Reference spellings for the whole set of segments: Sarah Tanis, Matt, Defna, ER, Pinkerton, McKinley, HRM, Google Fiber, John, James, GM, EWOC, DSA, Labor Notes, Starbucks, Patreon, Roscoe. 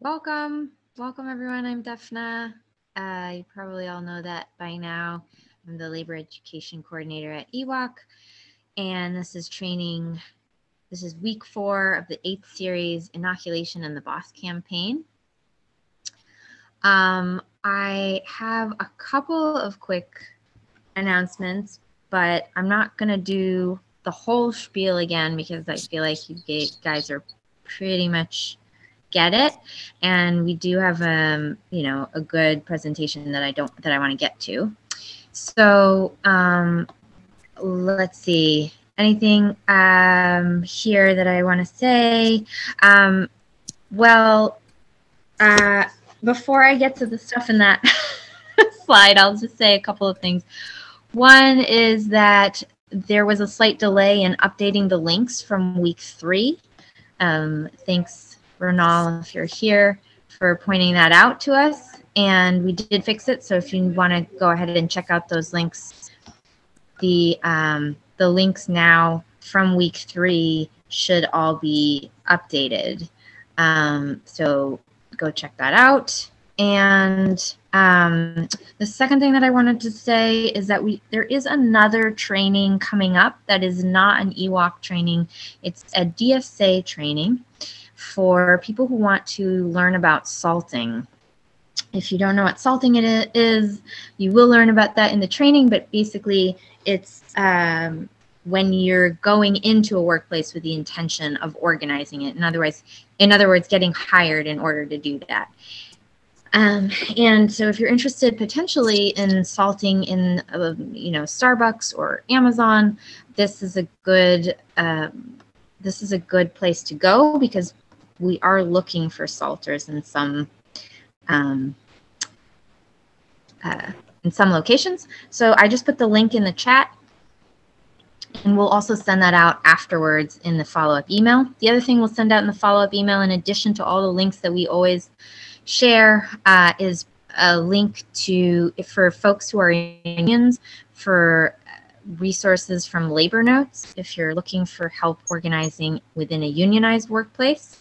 Welcome everyone. I'm Defna. You probably all know that by now. I'm the Labor Education Coordinator at EWOC, and this is training. This is week 4 of the 8th series, Inoculation and the Boss Campaign. I have a couple of quick announcements, but I'm not going to do the whole spiel again because I feel like you guys are pretty much get it, and we do have a good presentation that I want to get to. So let's see, anything here that I want to say. Before I get to the stuff in that slide, I'll just say a couple of things. One is that there was a slight delay in updating the links from week 3. Thanks, Renal, if you're here, for pointing that out to us, and we did fix it. So if you want to go ahead and check out those links, the links now from week 3 should all be updated. So go check that out. And the second thing that I wanted to say is that there is another training coming up that is not an EWOC training. It's a DSA training for people who want to learn about salting. If you don't know what salting it is, you will learn about that in the training, but basically it's when you're going into a workplace with the intention of organizing it. In other words, getting hired in order to do that. And so if you're interested potentially in salting in Starbucks or Amazon, this is a good place to go, because we are looking for salters in some locations. So I just put the link in the chat, and we'll also send that out afterwards in the follow-up email. The other thing we'll send out in the follow-up email, in addition to all the links that we always share, is a link for folks who are in unions for resources from Labor Notes, if you're looking for help organizing within a unionized workplace.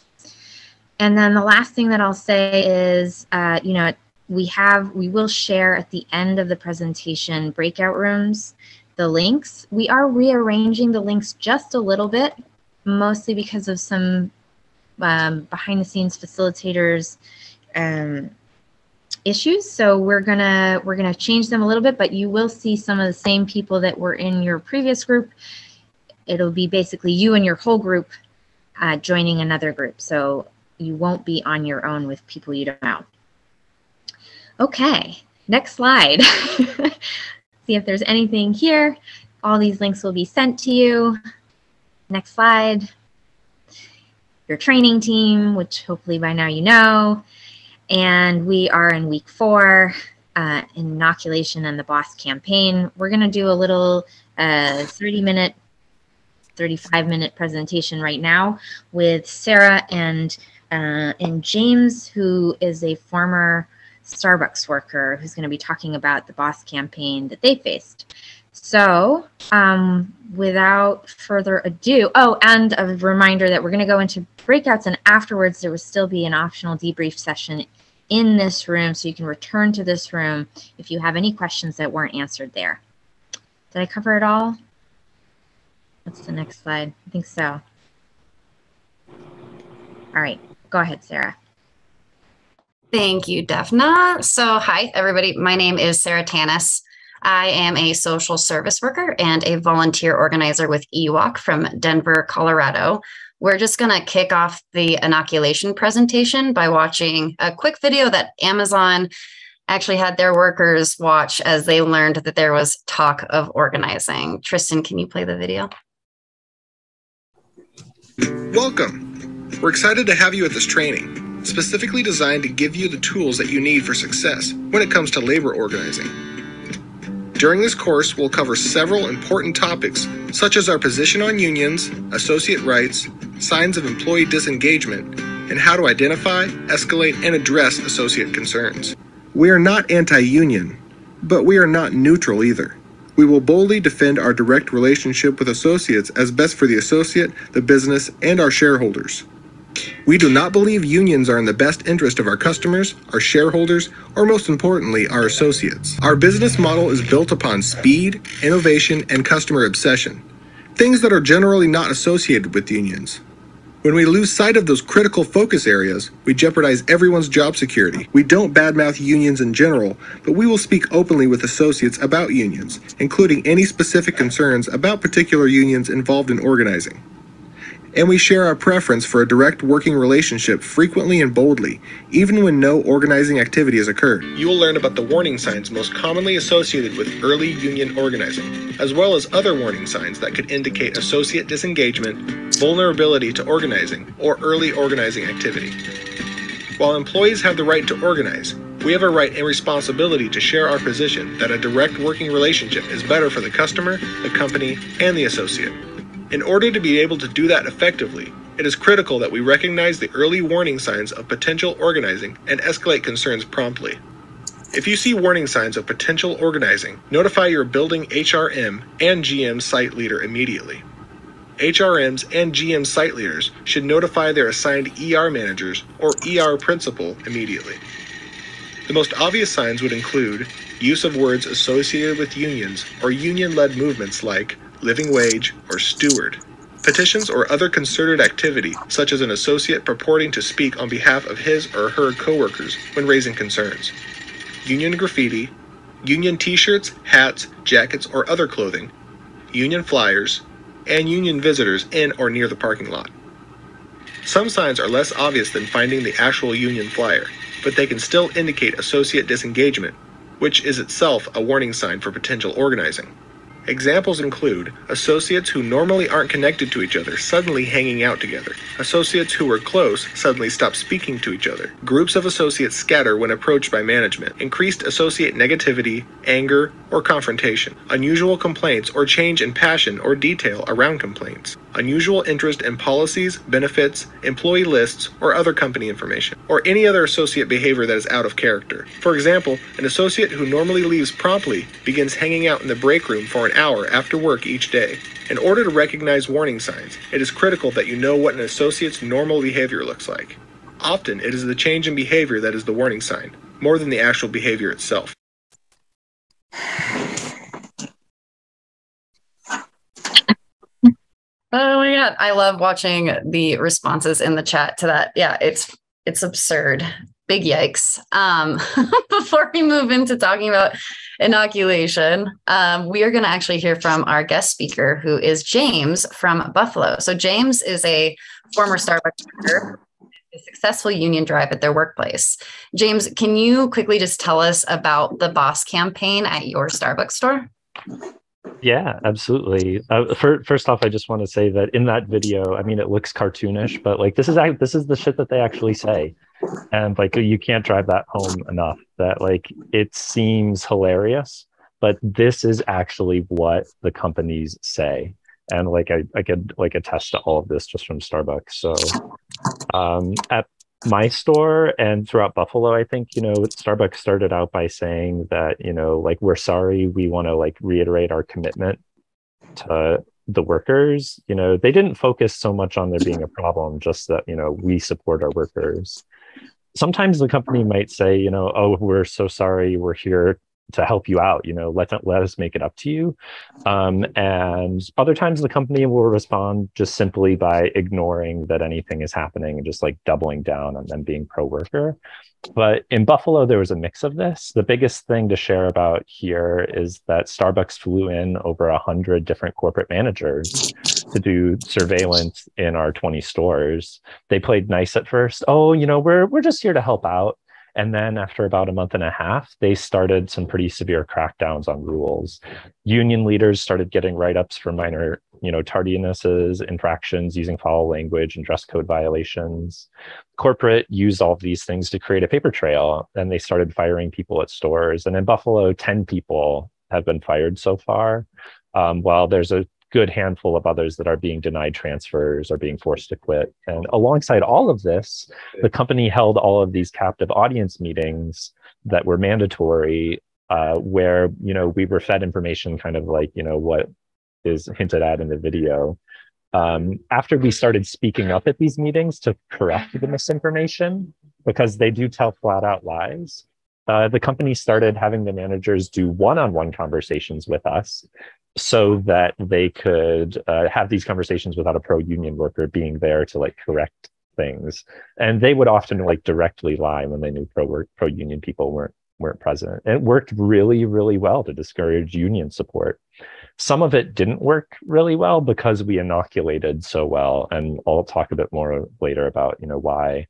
And then the last thing that I'll say is, we will share at the end of the presentation breakout rooms, the links. We are rearranging the links just a little bit, mostly because of some behind the scenes facilitators issues. So we're gonna change them a little bit, but you will see some of the same people that were in your previous group. It'll be basically you and your whole group joining another group, so you won't be on your own with people you don't know. Okay, next slide. See if there's anything here. All these links will be sent to you. Next slide. Your training team, which hopefully by now you know. And we are in week 4, Inoculation and the Boss Campaign. We're going to do a little 30-minute, 35-minute presentation right now with Sarah and James, who is a former Starbucks worker who's going to be talking about the boss campaign that they faced. So without further ado, and a reminder that we're going to go into breakouts, and afterwards there will still be an optional debrief session in this room, so you can return to this room if you have any questions that weren't answered there. Did I cover it all? That's the next slide. I think so. All right, go ahead, Sarah. Thank you, Defna. So hi, everybody. My name is Sarah Tanis. I am a social service worker and a volunteer organizer with EWOC from Denver, Colorado. We're just going to kick off the inoculation presentation by watching a quick video that Amazon actually had their workers watch as they learned that there was talk of organizing. Tristan, can you play the video? Welcome. We're excited to have you at this training, specifically designed to give you the tools that you need for success when it comes to labor organizing. During this course, we'll cover several important topics, such as our position on unions, associate rights, signs of employee disengagement, and how to identify, escalate, and address associate concerns. We are not anti-union, but we are not neutral either. We will boldly defend our direct relationship with associates as best for the associate, the business, and our shareholders. We do not believe unions are in the best interest of our customers, our shareholders, or most importantly, our associates. Our business model is built upon speed, innovation, and customer obsession, things that are generally not associated with unions. When we lose sight of those critical focus areas, we jeopardize everyone's job security. We don't badmouth unions in general, but we will speak openly with associates about unions, including any specific concerns about particular unions involved in organizing. And we share our preference for a direct working relationship frequently and boldly, even when no organizing activity has occurred. You will learn about the warning signs most commonly associated with early union organizing, as well as other warning signs that could indicate associate disengagement, vulnerability to organizing, or early organizing activity. While employees have the right to organize, we have a right and responsibility to share our position that a direct working relationship is better for the customer, the company, and the associate. In order to be able to do that effectively, it is critical that we recognize the early warning signs of potential organizing and escalate concerns promptly. If you see warning signs of potential organizing, notify your building HRM and GM site leader immediately. HRMs and GM site leaders should notify their assigned ER managers or ER principal immediately. The most obvious signs would include use of words associated with unions or union-led movements like living wage, or steward. Petitions or other concerted activity, such as an associate purporting to speak on behalf of his or her coworkers when raising concerns. Union graffiti, union t-shirts, hats, jackets, or other clothing, union flyers, and union visitors in or near the parking lot. Some signs are less obvious than finding the actual union flyer, but they can still indicate associate disengagement, which is itself a warning sign for potential organizing. Examples include associates who normally aren't connected to each other suddenly hanging out together. Associates who were close suddenly stop speaking to each other. Groups of associates scatter when approached by management. Increased associate negativity, anger, or confrontation. Unusual complaints or change in passion or detail around complaints. Unusual interest in policies, benefits, employee lists, or other company information, or any other associate behavior that is out of character. For example, an associate who normally leaves promptly begins hanging out in the break room for an hour after work each day. In order to recognize warning signs, it is critical that you know what an associate's normal behavior looks like. Often, it is the change in behavior that is the warning sign, more than the actual behavior itself. Oh my God, I love watching the responses in the chat to that. Yeah, it's absurd. Big yikes. Before we move into talking about inoculation, we are going to actually hear from our guest speaker, who is James from Buffalo. So James is a former Starbucks worker, a successful union drive at their workplace. James, can you quickly just tell us about the Boss campaign at your Starbucks store? Yeah, absolutely. First off, I just want to say that in that video, I mean, it looks cartoonish, but like this is the shit that they actually say, and like you can't drive that home enough. That like it seems hilarious, but this is actually what the companies say, and like I could like attest to all of this just from Starbucks. So at my store and throughout Buffalo, I think, you know, Starbucks started out by saying that, you know, like, we're sorry, we want to like reiterate our commitment to the workers. You know, they didn't focus so much on there being a problem, just that, you know, we support our workers. Sometimes the company might say, you know, oh, we're so sorry, we're here to help you out, you know, let us make it up to you. And other times the company will respond just simply by ignoring that anything is happening and just like doubling down on them being pro-worker. But in Buffalo, there was a mix of this. The biggest thing to share about here is that Starbucks flew in over 100 different corporate managers to do surveillance in our 20 stores. They played nice at first. Oh, you know, we're just here to help out. And then after about a month and a half, they started some pretty severe crackdowns on rules. Union leaders started getting write-ups for minor, you know, tardinesses, infractions using foul language and dress code violations. Corporate used all of these things to create a paper trail, and they started firing people at stores. And in Buffalo, 10 people have been fired so far, while there's a good handful of others that are being denied transfers or being forced to quit. And alongside all of this, the company held all of these captive audience meetings that were mandatory, where, you know, we were fed information kind of like, you know, what is hinted at in the video, After we started speaking up at these meetings to correct the misinformation, because they do tell flat out lies, the company started having the managers do one-on-one conversations with us so that they could have these conversations without a pro-union worker being there to like correct things. And they would often like directly lie when they knew pro-union people weren't present. And it worked really, really well to discourage union support. Some of it didn't work really well because we inoculated so well. And I'll talk a bit more later about, you know, why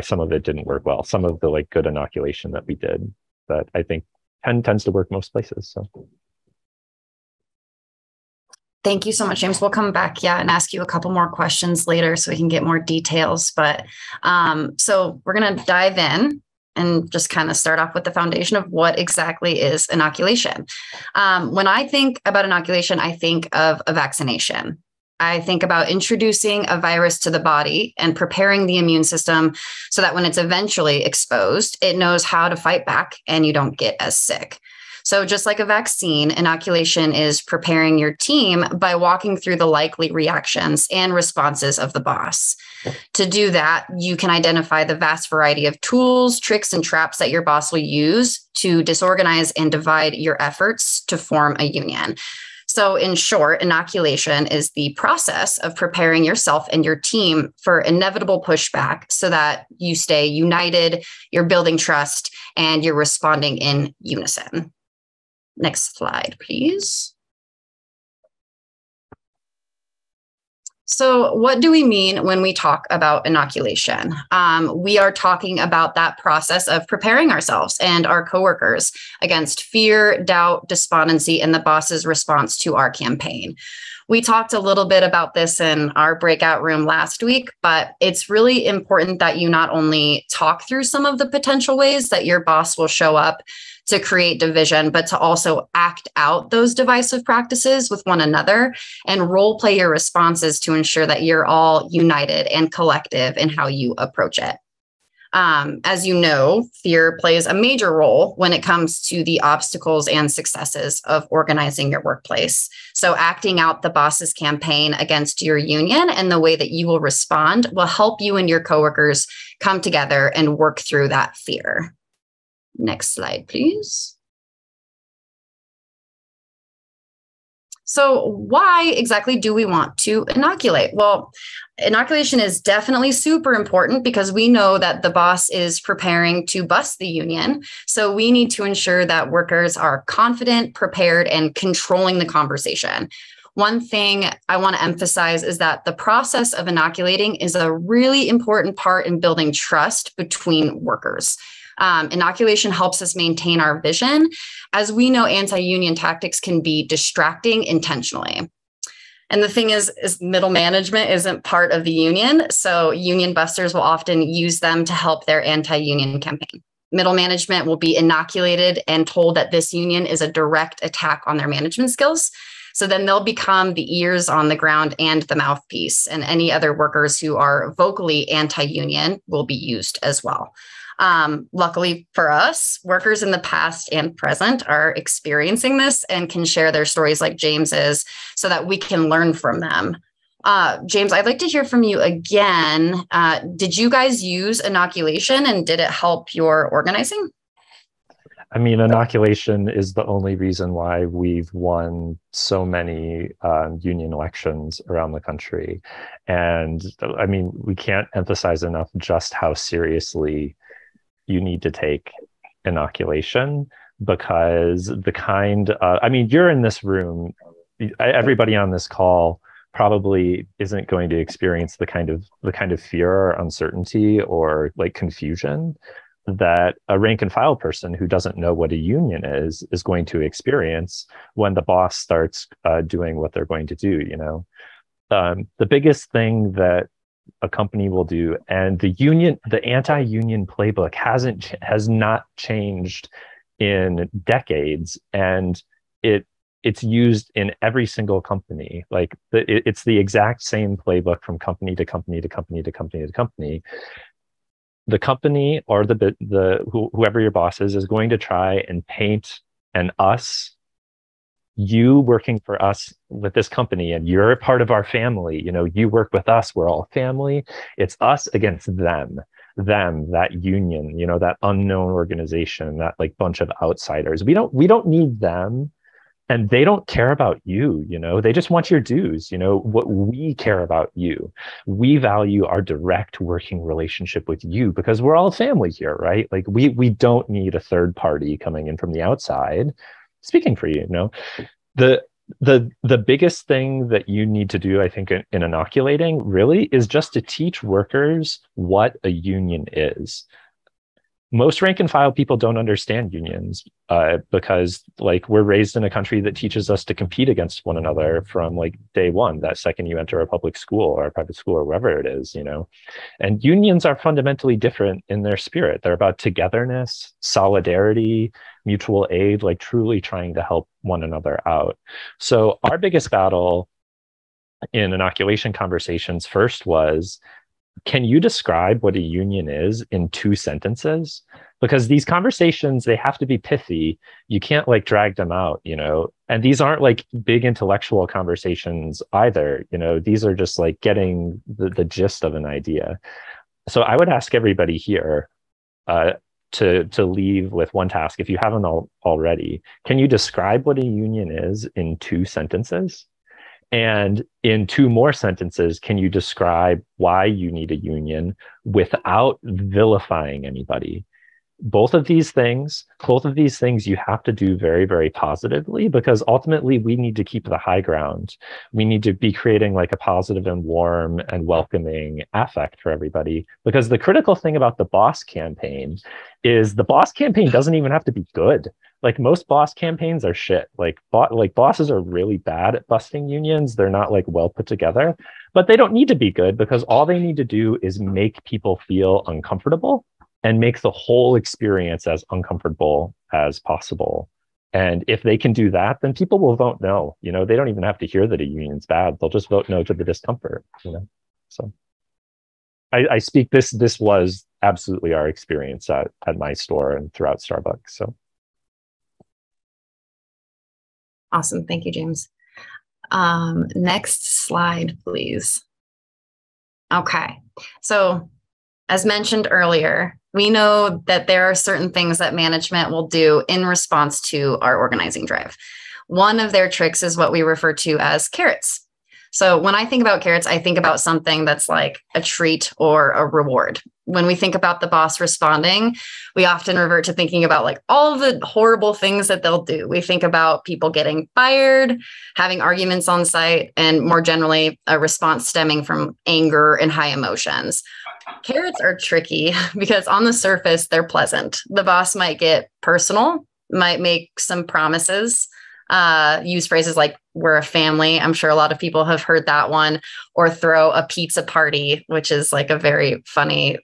some of it didn't work well. Some of the like good inoculation that we did that I think tends to work most places. So thank you so much, James. We'll come back, yeah, and ask you a couple more questions later so we can get more details. But so we're going to dive in and just kind of start off with the foundation of what exactly is inoculation. When I think about inoculation, I think of a vaccination. I think about introducing a virus to the body and preparing the immune system so that when it's eventually exposed, it knows how to fight back and you don't get as sick. So just like a vaccine, inoculation is preparing your team by walking through the likely reactions and responses of the boss. To do that, you can identify the vast variety of tools, tricks, and traps that your boss will use to disorganize and divide your efforts to form a union. So in short, inoculation is the process of preparing yourself and your team for inevitable pushback so that you stay united, you're building trust, and you're responding in unison. Next slide, please. So what do we mean when we talk about inoculation? We are talking about that process of preparing ourselves and our coworkers against fear, doubt, despondency, and the boss's response to our campaign. We talked a little bit about this in our breakout room last week, but it's really important that you not only talk through some of the potential ways that your boss will show up to create division, but to also act out those divisive practices with one another and role play your responses to ensure that you're all united and collective in how you approach it. As you know, fear plays a major role when it comes to the obstacles and successes of organizing your workplace. So acting out the boss's campaign against your union and the way that you will respond will help you and your coworkers come together and work through that fear. Next slide, please. So why exactly do we want to inoculate? Well, inoculation is definitely super important because we know that the boss is preparing to bust the union. So we need to ensure that workers are confident, prepared, and controlling the conversation. One thing I want to emphasize is that the process of inoculating is a really important part in building trust between workers. Inoculation helps us maintain our vision. As we know, anti-union tactics can be distracting intentionally. And the thing is middle management isn't part of the union, so union busters will often use them to help their anti-union campaign. Middle management will be inoculated and told that this union is a direct attack on their management skills. So then they'll become the ears on the ground and the mouthpiece, and any other workers who are vocally anti-union will be used as well. Luckily for us, workers in the past and present are experiencing this and can share their stories like James's so that we can learn from them. James, I'd like to hear from you again. Did you guys use inoculation and did it help your organizing? I mean, inoculation is the only reason why we've won so many union elections around the country. And I mean, we can't emphasize enough just how seriously you need to take inoculation, because the kind of, I mean, you're in this room, everybody on this call probably isn't going to experience the kind of fear or uncertainty or like confusion that a rank and file person who doesn't know what a union is going to experience when the boss starts doing what they're going to do. You know, the biggest thing that a company will do, and the anti-union playbook has not changed in decades, and it's used in every single company. Like it's the exact same playbook from company to company to company to company to company. The company or whoever your boss is going to try and paint an us you working for us with this company, and you're a part of our family. You know, you work with us, we're all family. It's us against them, that union, you know, that unknown organization, that like bunch of outsiders. We don't need them, and they don't care about you, you know, they just want your dues, you know, what we care about you. We value our direct working relationship with you because we're all family here, right? Like we don't need a third party coming in from the outside speaking for you, you know. The biggest thing that you need to do, I think, in inoculating really is just to teach workers what a union is. Most rank and file people don't understand unions because like we're raised in a country that teaches us to compete against one another from like day one, that second you enter a public school or a private school or wherever it is, you know. And unions are fundamentally different in their spirit. They're about togetherness, solidarity, mutual aid, like truly trying to help one another out. So our biggest battle in inoculation conversations first was, can you describe what a union is in 2 sentences? Because these conversations, they have to be pithy. You can't like drag them out, you know, and these aren't like big intellectual conversations either. You know, these are just like getting the gist of an idea. So I would ask everybody here to leave with one task, if you haven't already. Can you describe what a union is in 2 sentences? And in 2 more sentences, can you describe why you need a union without vilifying anybody? Both of these things you have to do very, very positively, because ultimately we need to keep the high ground. We need to be creating like a positive and warm and welcoming affect for everybody, because the critical thing about the boss campaign is the boss campaign doesn't even have to be good. Like most boss campaigns are shit. Like bosses are really bad at busting unions. They're not like well put together, but they don't need to be good, because all they need to do is make people feel uncomfortable and make the whole experience as uncomfortable as possible. And if they can do that, then people will vote no. You know, they don't even have to hear that a union's bad. They'll just vote no to the discomfort, you know? So I speak, this was absolutely our experience at my store and throughout Starbucks, so. Awesome, thank you, James. Next slide, please. Okay, so as mentioned earlier, we know that there are certain things that management will do in response to our organizing drive. One of their tricks is what we refer to as carrots. So when I think about carrots, I think about something that's like a treat or a reward. When we think about the boss responding, we often revert to thinking about like all of the horrible things that they'll do. We think about people getting fired, having arguments on site, and more generally, a response stemming from anger and high emotions. Carrots are tricky because on the surface, they're pleasant. The boss might get personal, might make some promises, use phrases like, we're a family. I'm sure a lot of people have heard that one, or throw a pizza party, which is like a very funny,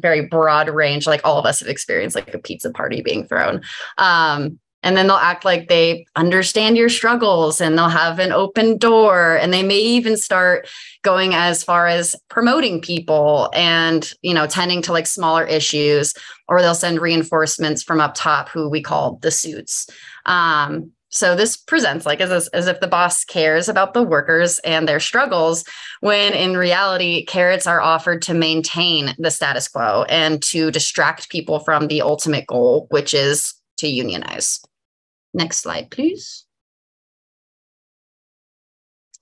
very broad range. Like all of us have experienced like a pizza party being thrown. And then they'll act like they understand your struggles, and they'll have an open door, and they may even start going as far as promoting people and, you know, tending to like smaller issues, or they'll send reinforcements from up top who we call the suits. So this presents like as if the boss cares about the workers and their struggles, when in reality, carrots are offered to maintain the status quo and to distract people from the ultimate goal, which is to unionize. Next slide, please.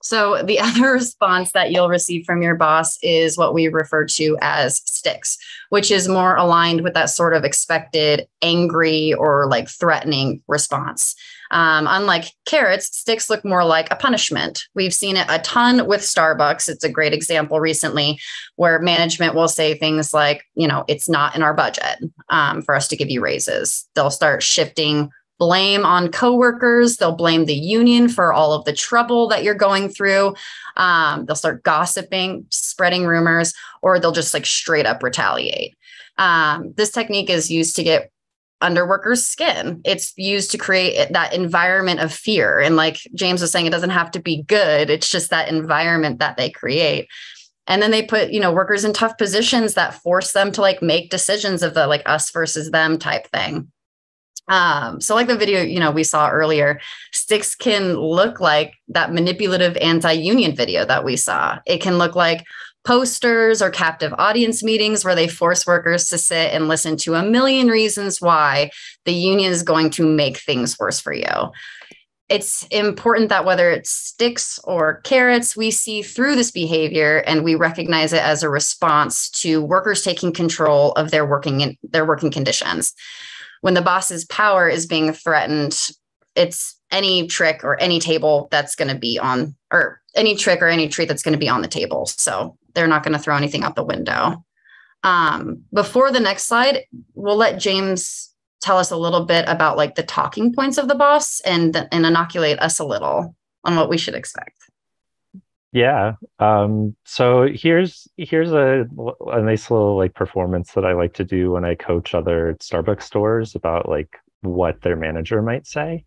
So the other response that you'll receive from your boss is what we refer to as sticks, which is more aligned with that sort of expected angry or like threatening response. Unlike carrots, sticks look more like a punishment. We've seen it a ton with Starbucks. It's a great example recently where management will say things like, you know, it's not in our budget for us to give you raises. They'll start shifting blame on coworkers. They'll blame the union for all of the trouble that you're going through. They'll start gossiping, spreading rumors, or they'll just like straight up retaliate. This technique is used to get under workers' skin. It's used to create that environment of fear. And like James was saying, it doesn't have to be good. It's just that environment that they create. And then they put, you know, workers in tough positions that force them to like make decisions of the like us versus them type thing. So like the video, we saw earlier, sticks can look like that manipulative anti-union video that we saw. It can look like posters or captive audience meetings where they force workers to sit and listen to a million reasons why the union is going to make things worse for you. It's important that whether it's sticks or carrots, we see through this behavior and we recognize it as a response to workers taking control of their working conditions. When the boss's power is being threatened, it's any trick or any table that's going to be on, or any trick or any treat that's going to be on the table. So they're not going to throw anything out the window. Before the next slide, we'll let James tell us a little bit about like the talking points of the boss and inoculate us a little on what we should expect. Yeah. So here's a nice little like performance that I like to do when I coach other Starbucks stores about like what their manager might say,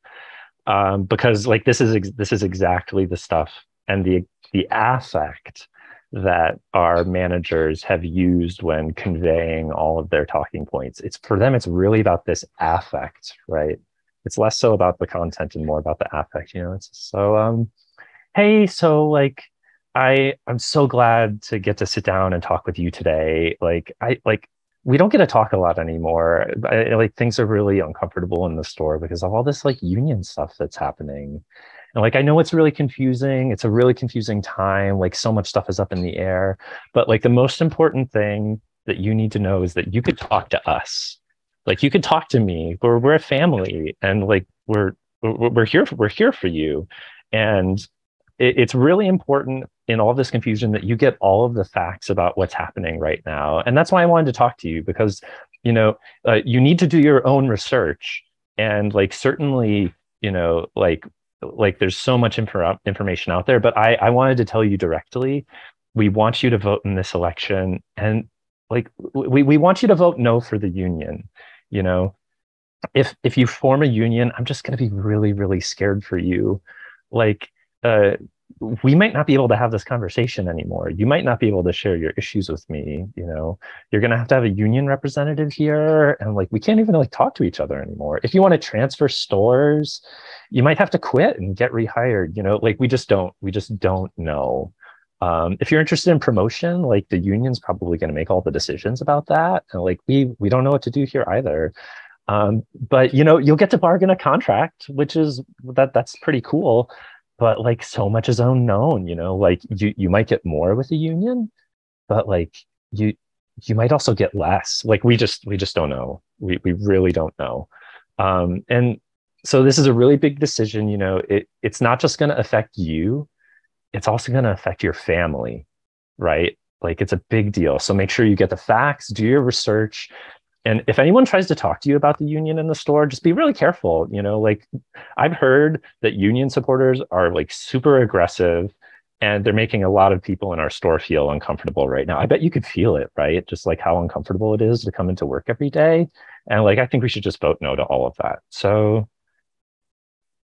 because like this is exactly the stuff and the affect that our managers have used when conveying all of their talking points. It's for them, it's really about this affect, right? It's less so about the content and more about the affect. It's so hey, so like I'm so glad to get to sit down and talk with you today. We don't get to talk a lot anymore. Things are really uncomfortable in the store because of all this like union stuff that's happening. And I know it's really confusing. It's a really confusing time. So much stuff is up in the air, but the most important thing that you need to know is that you could talk to us. You could talk to me. We're a family, and we're here for you. And it's really important in all this confusion that you get all of the facts about what's happening right now. And that's why I wanted to talk to you, because, you need to do your own research. And certainly, there's so much information out there, but I wanted to tell you directly, we want you to vote in this election. And we want you to vote no for the union. If you form a union, I'm just going to be really, really scared for you. We might not be able to have this conversation anymore. You might not be able to share your issues with me. You're going to have a union representative here. And we can't even talk to each other anymore. If you want to transfer stores, you might have to quit and get rehired. We just don't know. If you're interested in promotion, the union's probably going to make all the decisions about that. And we don't know what to do here either. But you'll get to bargain a contract, which is that's pretty cool. But so much is unknown, you might get more with the union, but you might also get less. We just don't know. We really don't know. And so this is a really big decision. It's not just going to affect you. It's also going to affect your family, right? It's a big deal. So make sure you get the facts, do your research. And if anyone tries to talk to you about the union in the store, just be really careful. I've heard that union supporters are super aggressive, and they're making a lot of people in our store feel uncomfortable right now. I bet you could feel it, right? Just how uncomfortable it is to come into work every day. And I think we should just vote no to all of that. So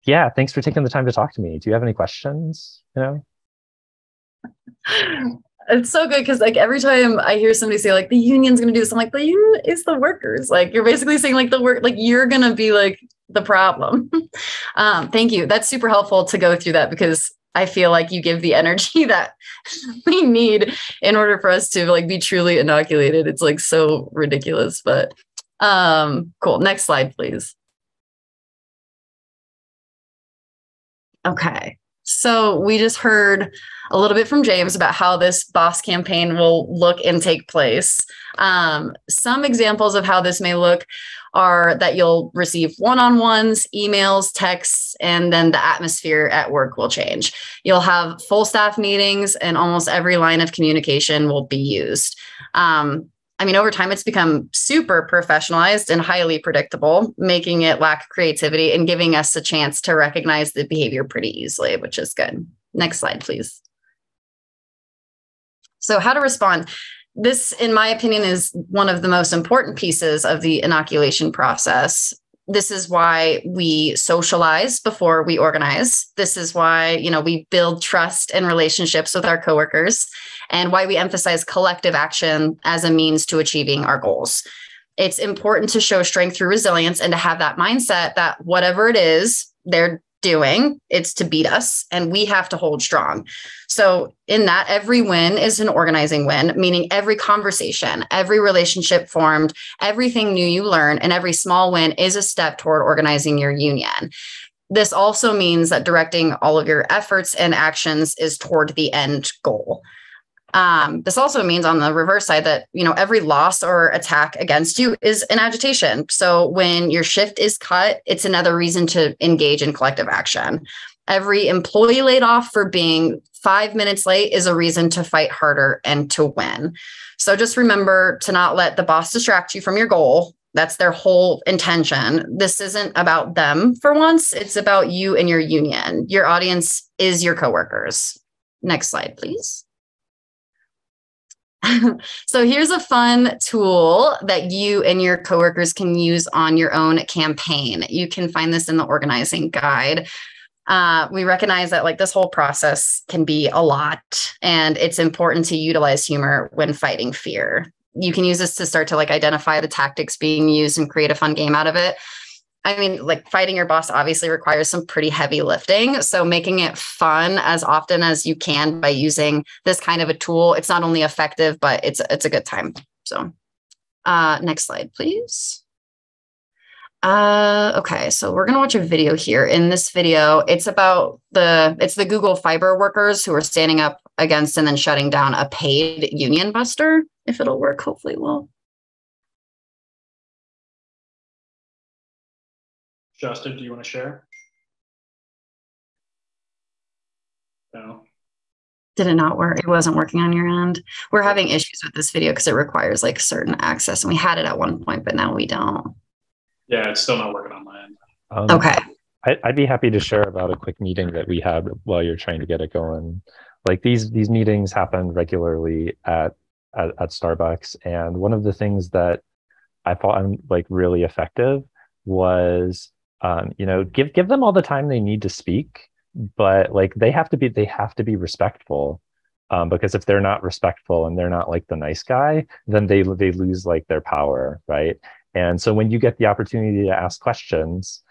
yeah, thanks for taking the time to talk to me. Do you have any questions? It's so good, because every time I hear somebody say the union's going to do this, I'm the union is the workers. You're basically saying the work, you're going to be the problem. Thank you. That's super helpful to go through that, because I feel you give the energy that we need in order for us to be truly inoculated. It's so ridiculous, but cool. Next slide, please. Okay. So we just heard a little bit from James about how this boss campaign will look and take place. Some examples of how this may look are that you'll receive one-on-ones, emails, texts, and then the atmosphere at work will change. You'll have full staff meetings, and almost every line of communication will be used. Over time, it's become super professionalized and highly predictable, making it lack creativity and giving us a chance to recognize the behavior pretty easily, which is good. Next slide, please. So how to respond. This, in my opinion, is one of the most important pieces of the inoculation process. This is why we socialize before we organize. This is why, we build trust and relationships with our coworkers, and why we emphasize collective action as a means to achieving our goals. It's important to show strength through resilience and to have that mindset that whatever it is they're doing, it's to beat us and we have to hold strong. So in that, every win is an organizing win, meaning every conversation, every relationship formed, everything new you learn, and every small win is a step toward organizing your union. This also means that directing all of your efforts and actions is toward the end goal. This also means on the reverse side that, you know, every loss or attack against you is an agitation. So when your shift is cut, it's another reason to engage in collective action. Every employee laid off for being 5 minutes late is a reason to fight harder and to win. So just remember to not let the boss distract you from your goal. That's their whole intention. This isn't about them for once. It's about you and your union. Your audience is your coworkers. Next slide, please. So here's a fun tool that you and your coworkers can use on your own campaign. You can find this in the organizing guide. We recognize that like this whole process can be a lot, and it's important to utilize humor when fighting fear. You can use this to start to like identify the tactics being used and create a fun game out of it. I mean, like fighting your boss obviously requires some pretty heavy lifting. So making it fun as often as you can by using this kind of a tool, it's not only effective, but it's a good time. So next slide, please. Okay, so we're going to watch a video here. In this video, it's about the Google Fiber workers who are standing up against and then shutting down a paid union buster. If it'll work, hopefully it will. Justin, do you want to share? No. Did it not work? It wasn't working on your end. We're having issues with this video because it requires like certain access, and we had it at one point, but now we don't. Yeah, it's still not working on my end. Okay. I'd be happy to share about a quick meeting that we had while you're trying to get it going. Like these meetings happen regularly at Starbucks, and one of the things that I thought like really effective was you know, give them all the time they need to speak, but like they have to be respectful, because if they're not respectful and they're not like the nice guy, then they lose like their power, right? And so when you get the opportunity to ask questions,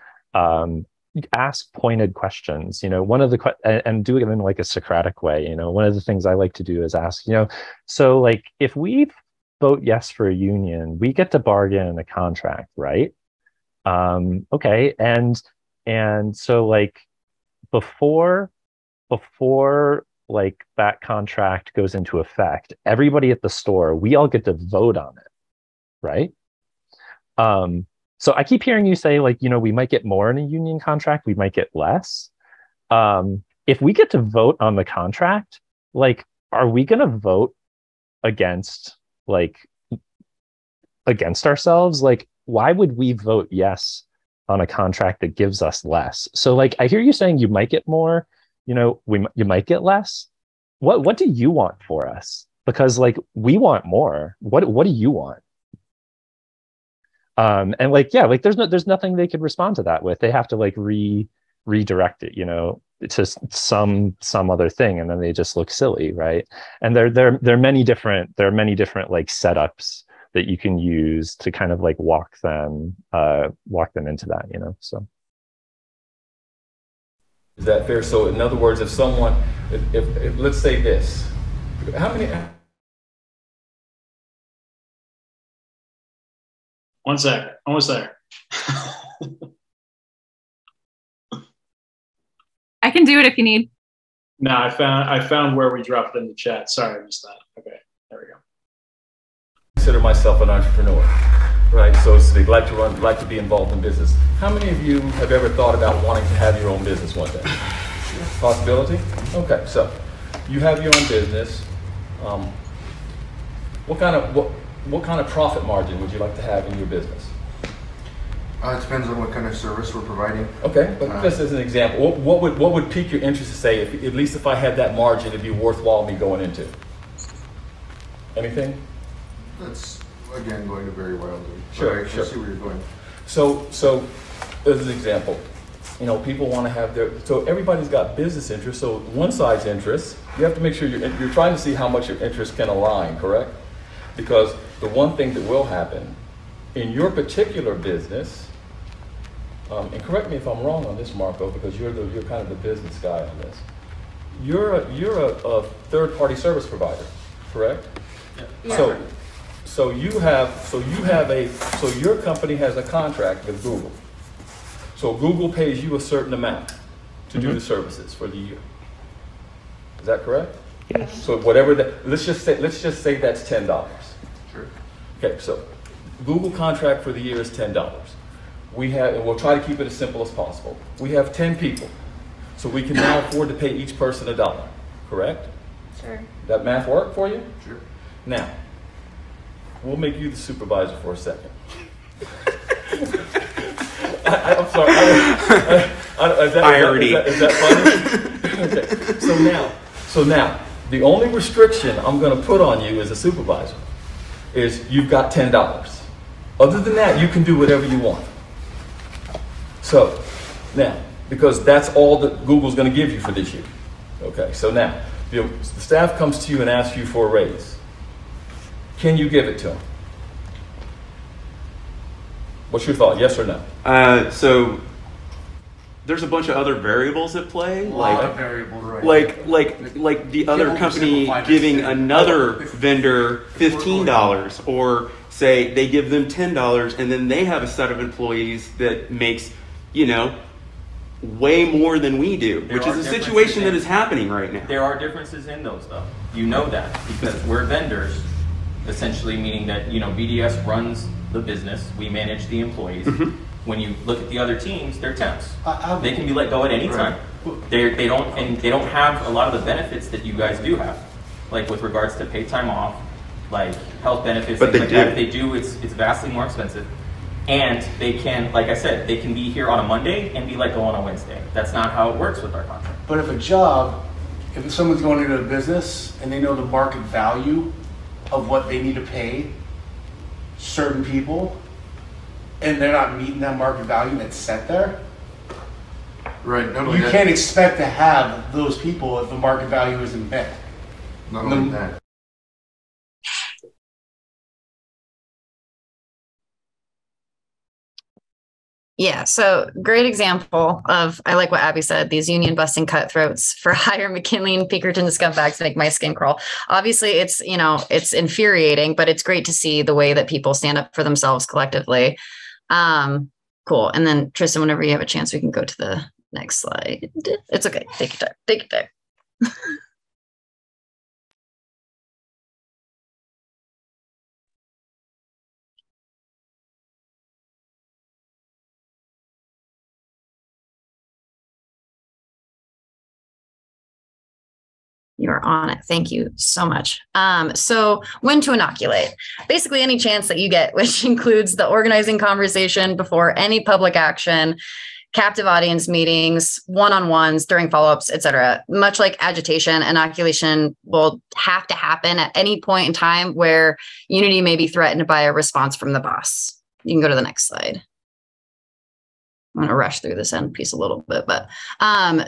ask pointed questions. You know, one of the and do it in like a Socratic way. You know, one of the things I like to do is ask, you know, so like if we vote yes for a union, we get to bargain a contract, right? Okay, and so like before like that contract goes into effect, everybody at the store, we all get to vote on it, right? So I keep hearing you say like, you know, we might get more in a union contract, we might get less. If we get to vote on the contract, like, are we gonna vote against ourselves? Like, why would we vote yes on a contract that gives us less? So like, I hear you saying you might get more, you know, you might get less. What do you want for us? Because like, we want more. What do you want? And like, yeah, like there's nothing they could respond to that with. They have to like redirect it, you know, to some other thing, and then they just look silly, right? And there are many different like setups that you can use to kind of like walk them into that, you know, so. Is that fair? So in other words, if someone, if let's say this, how many? One sec, almost there. I can do it if you need. No, I found where we dropped in the chat. Sorry, I missed that. Okay, there we go. Consider myself an entrepreneur, right? So they like to be involved in business. How many of you have ever thought about wanting to have your own business one day? Possibility? Okay, so you have your own business. What kind of profit margin would you like to have in your business? It depends on what kind of service we're providing. Okay, but just as an example, what would pique your interest to say, if, at least if I had that margin, it'd be worthwhile me going into? Anything? That's, again, going to vary wildly. Sure, sure. I see where you're going. So as an example, you know, people want to have their, so everybody's got business interests, so one side's interests, you have to make sure you're trying to see how much your interests can align, correct? Because the one thing that will happen in your particular business, and correct me if I'm wrong on this, Marco, because you're kind of the business guy on this. You're a third-party service provider, correct? Yeah. Yeah. So your company has a contract with Google. So Google pays you a certain amount to do the services for the year. Is that correct? Yes. So whatever that, let's just say that's $10. Sure. Okay, so Google contract for the year is $10. We have, and we'll try to keep it as simple as possible. We have 10 people, so we can now afford to pay each person $1, correct? Sure. That math work for you? Sure. Now, we'll make you the supervisor for a second. I'm sorry. Irony. Is that funny? Okay. So now, the only restriction I'm going to put on you as a supervisor is you've got $10. Other than that, you can do whatever you want. So now, because that's all that Google's going to give you for this year. Okay, so now, the staff comes to you and asks you for a raise. Can you give it to them? What's your thought, yes or no? So there's a bunch of other variables at play, like the other company giving another vendor $15, or say they give them $10, and then they have a set of employees that makes, way more than we do, which is a situation that is happening right now. There are differences in those, though. You know that, because we're vendors, essentially meaning that, BDS runs the business, we manage the employees. When you look at the other teams, they're temps. They can be let go at any time. They don't have a lot of the benefits that you guys do have, like with regards to paid time off, like health benefits, but things like that. If they do, it's vastly more expensive. And they can, like I said, they can be here on a Monday and be let go on a Wednesday. That's not how it works with our contract. But if a job, if someone's going into a business and they know the market value of what they need to pay certain people, and they're not meeting that market value that's set there, right? You can't expect to have those people if the market value isn't met. Not only that. Yeah, so great example of, I like what Abby said, these union busting cutthroats for hire McKinley and Pinkerton scumbags make my skin crawl. Obviously, it's, it's infuriating, but it's great to see the way that people stand up for themselves collectively. Cool. And then Tristan, whenever you have a chance, we can go to the next slide. It's okay. Take your time. Take your time. You're on it. Thank you so much. So when to inoculate, basically any chance that you get, which includes the organizing conversation before any public action, captive audience meetings, one-on-ones during follow-ups, et cetera. Much like agitation, inoculation will have to happen at any point in time where unity may be threatened by a response from the boss. You can go to the next slide. I'm going to rush through this end piece a little bit, but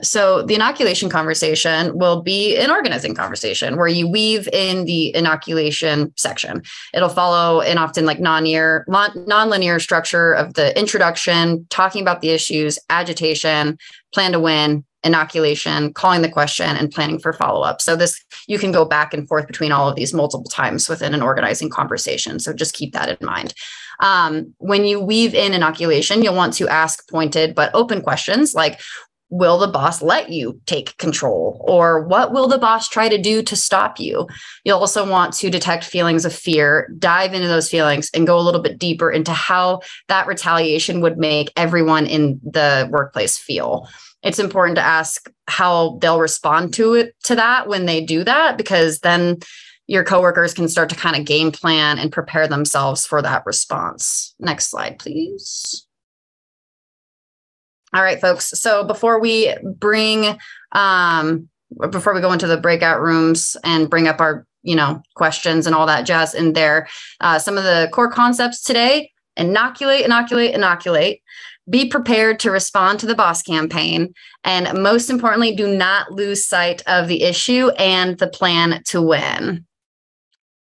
so the inoculation conversation will be an organizing conversation where you weave in the inoculation section. It'll follow an often like non-linear structure of the introduction, talking about the issues, agitation, plan to win, inoculation, calling the question, and planning for follow-up. So this, you can go back and forth between all of these multiple times within an organizing conversation. So just keep that in mind. When you weave in inoculation, you'll want to ask pointed but open questions like, will the boss let you take control? Or what will the boss try to do to stop you? You'll also want to detect feelings of fear, dive into those feelings, and go a little bit deeper into how that retaliation would make everyone in the workplace feel. It's important to ask how they'll respond to it, to that when they do that, because then your coworkers can start to kind of game plan and prepare themselves for that response. Next slide, please. All right, folks. So before we go into the breakout rooms and bring up our, questions and all that jazz in there, some of the core concepts today: inoculate, inoculate, inoculate. Be prepared to respond to the boss campaign. And most importantly, do not lose sight of the issue and the plan to win.